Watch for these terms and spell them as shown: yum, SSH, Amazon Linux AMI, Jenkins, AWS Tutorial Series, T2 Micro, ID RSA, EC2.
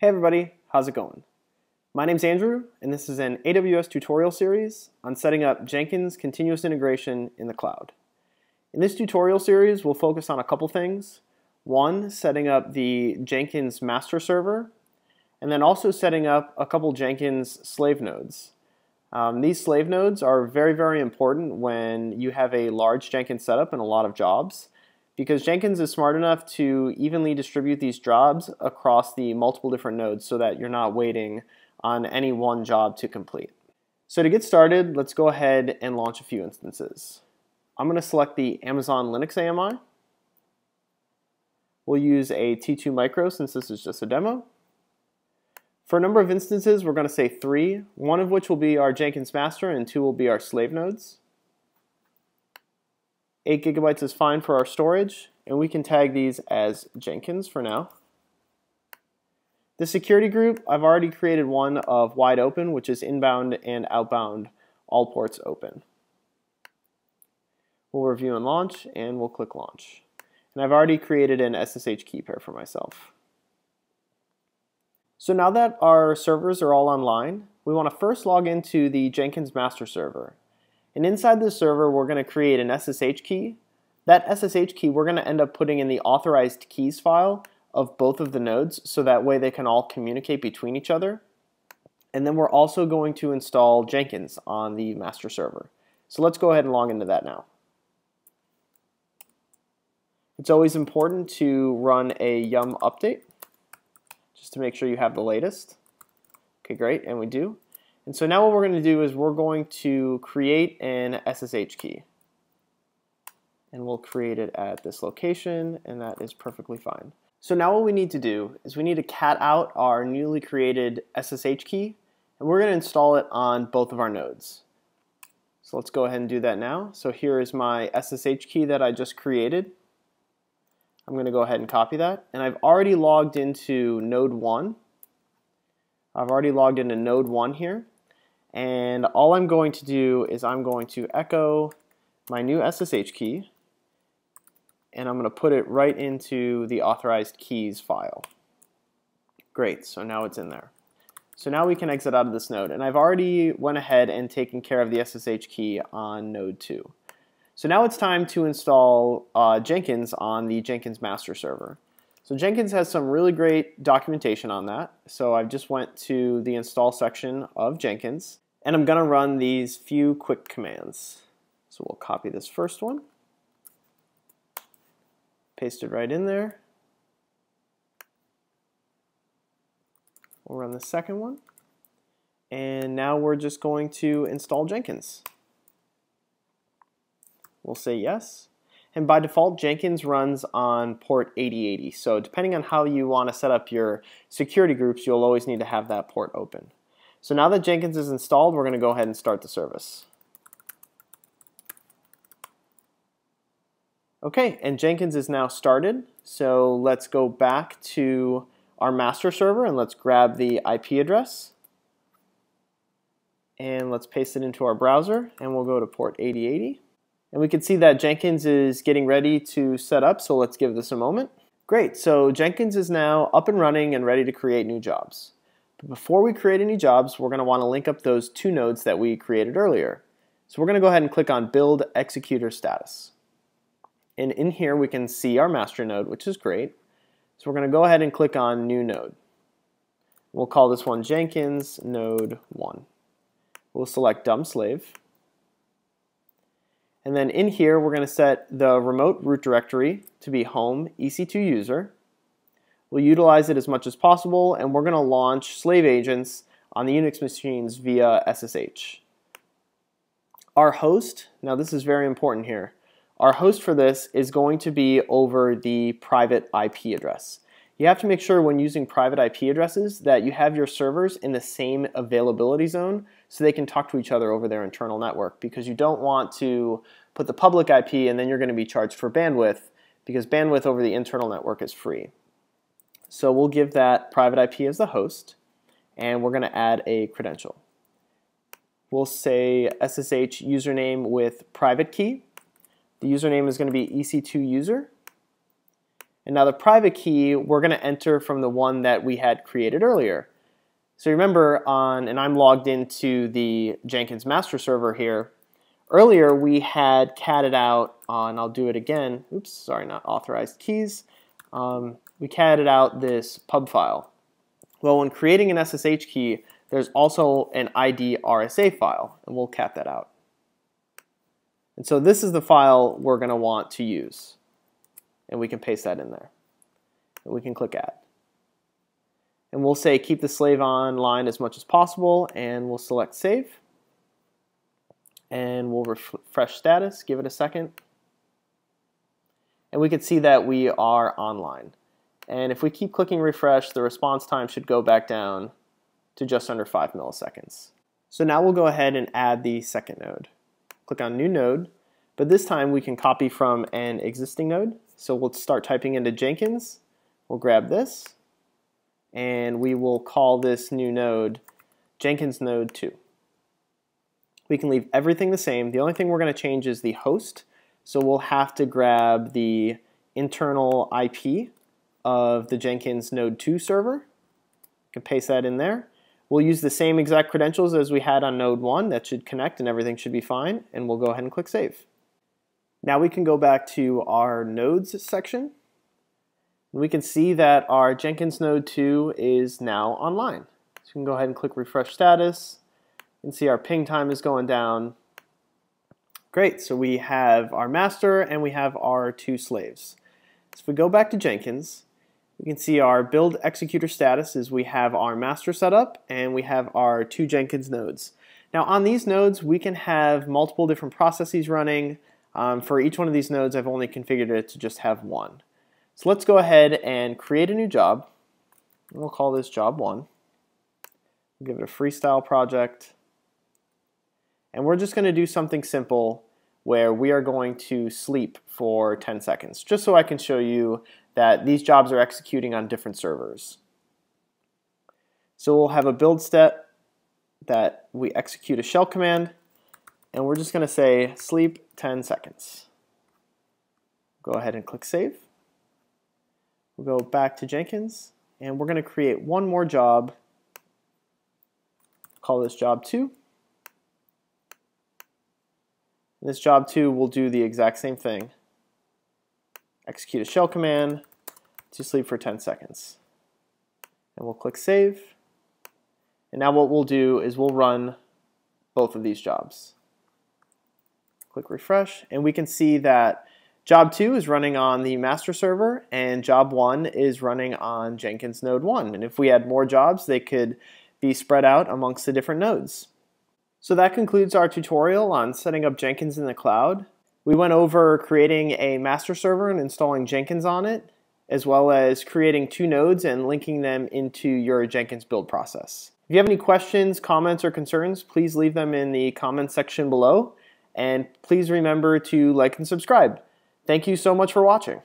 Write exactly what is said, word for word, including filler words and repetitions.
Hey everybody, how's it going? My name's Andrew, and this is an A W S tutorial series on setting up Jenkins continuous integration in the cloud. In this tutorial series, we'll focus on a couple things. One, setting up the Jenkins master server, and then also setting up a couple Jenkins slave nodes. Um, these slave nodes are very, very important when you have a large Jenkins setup and a lot of jobs, because Jenkins is smart enough to evenly distribute these jobs across the multiple different nodes so that you're not waiting on any one job to complete. So to get started, let's go ahead and launch a few instances. I'm gonna select the Amazon Linux A M I. We'll use a T two Micro since this is just a demo. For a number of instances, we're gonna say three, one of which will be our Jenkins master and two will be our slave nodes. Eight gigabytes is fine for our storage, and we can tag these as Jenkins for now. The security group, I've already created one of wide open, which is inbound and outbound, all ports open. We'll review and launch, and we'll click launch. And I've already created an S S H key pair for myself. So now that our servers are all online, we want to first log into the Jenkins master server. And inside this server, we're going to create an S S H key. That S S H key, we're going to end up putting in the authorized keys file of both of the nodes, so that way they can all communicate between each other. And then we're also going to install Jenkins on the master server. So let's go ahead and log into that now. It's always important to run a yum update, just to make sure you have the latest. Okay, great, and we do. And so now what we're going to do is we're going to create an S S H key. And we'll create it at this location, and that is perfectly fine. So now what we need to do is we need to cat out our newly created S S H key, and we're going to install it on both of our nodes. So let's go ahead and do that now. So here is my S S H key that I just created. I'm going to go ahead and copy that. And I've already logged into node one. I've already logged into node one here. And all I'm going to do is I'm going to echo my new S S H key, and I'm going to put it right into the authorized keys file. Great, so now it's in there. So now we can exit out of this node, and I've already went ahead and taken care of the S S H key on node two. So now it's time to install uh, Jenkins on the Jenkins master server. So Jenkins has some really great documentation on that. So I just went to the install section of Jenkins, and I'm going to run these few quick commands. So we'll copy this first one, paste it right in there. We'll run the second one, and now we're just going to install Jenkins. We'll say yes. And by default, Jenkins runs on port eighty eighty. So depending on how you want to set up your security groups, you'll always need to have that port open. So now that Jenkins is installed, we're going to go ahead and start the service. Okay, and Jenkins is now started. So let's go back to our master server and let's grab the I P address. And let's paste it into our browser, and we'll go to port eighty eighty. And we can see that Jenkins is getting ready to set up, so let's give this a moment. Great, so Jenkins is now up and running and ready to create new jobs. But before we create any jobs, we're going to want to link up those two nodes that we created earlier. So we're going to go ahead and click on Build Executor Status. And in here we can see our master node, which is great. So we're going to go ahead and click on New Node. We'll call this one Jenkins Node one. We'll select Dumb Slave. And then in here, we're going to set the remote root directory to be home E C two user. We'll utilize it as much as possible, and we're going to launch slave agents on the Unix machines via S S H. Our host, now this is very important here, our host for this is going to be over the private I P address. You have to make sure when using private I P addresses that you have your servers in the same availability zone so they can talk to each other over their internal network, because you don't want to put the public I P and then you're going to be charged for bandwidth, because bandwidth over the internal network is free. So we'll give that private I P as the host, and we're going to add a credential. We'll say S S H username with private key. The username is going to be E C two user. And now the private key, we're going to enter from the one that we had created earlier. So remember on, and I'm logged into the Jenkins master server here. Earlier we had catted out on, I'll do it again, oops, sorry, not authorized keys. Um, we catted out this pub file. Well, when creating an S S H key, there's also an I D R S A file, and we'll cat that out. And so this is the file we're going to want to use. And we can paste that in there. And we can click Add. And we'll say keep the slave online as much as possible, and we'll select Save. And we'll refresh status, give it a second. And we can see that we are online. And if we keep clicking refresh, the response time should go back down to just under five milliseconds. So now we'll go ahead and add the second node. Click on New Node, but this time we can copy from an existing node. So we'll start typing into Jenkins. We'll grab this, and we will call this new node Jenkins node two. We can leave everything the same. The only thing we're going to change is the host. So we'll have to grab the internal I P of the Jenkins node two server. You can paste that in there. We'll use the same exact credentials as we had on node one. That should connect and everything should be fine. And we'll go ahead and click Save. Now we can go back to our nodes section. We can see that our Jenkins node two is now online. So we can go ahead and click refresh status. You can see our ping time is going down. Great, so we have our master and we have our two slaves. So if we go back to Jenkins, we can see our build executor status is we have our master set up and we have our two Jenkins nodes. Now on these nodes, we can have multiple different processes running. Um, for each one of these nodes, I've only configured it to just have one. So let's go ahead and create a new job. We'll call this job one. We'll give it a freestyle project. And we're just going to do something simple where we are going to sleep for ten seconds, just so I can show you that these jobs are executing on different servers. So we'll have a build step that we execute a shell command, and we're just going to say sleep ten seconds. Go ahead and click Save. We'll go back to Jenkins, and we're going to create one more job. Call this job two. This job two will do the exact same thing. Execute a shell command to sleep for ten seconds. And we'll click Save. And now what we'll do is we'll run both of these jobs. Click refresh, and we can see that job two is running on the master server and job one is running on Jenkins node one. And if we had more jobs, they could be spread out amongst the different nodes. So that concludes our tutorial on setting up Jenkins in the cloud. We went over creating a master server and installing Jenkins on it, as well as creating two nodes and linking them into your Jenkins build process. If you have any questions, comments, or concerns, please leave them in the comments section below. And please remember to like and subscribe. Thank you so much for watching.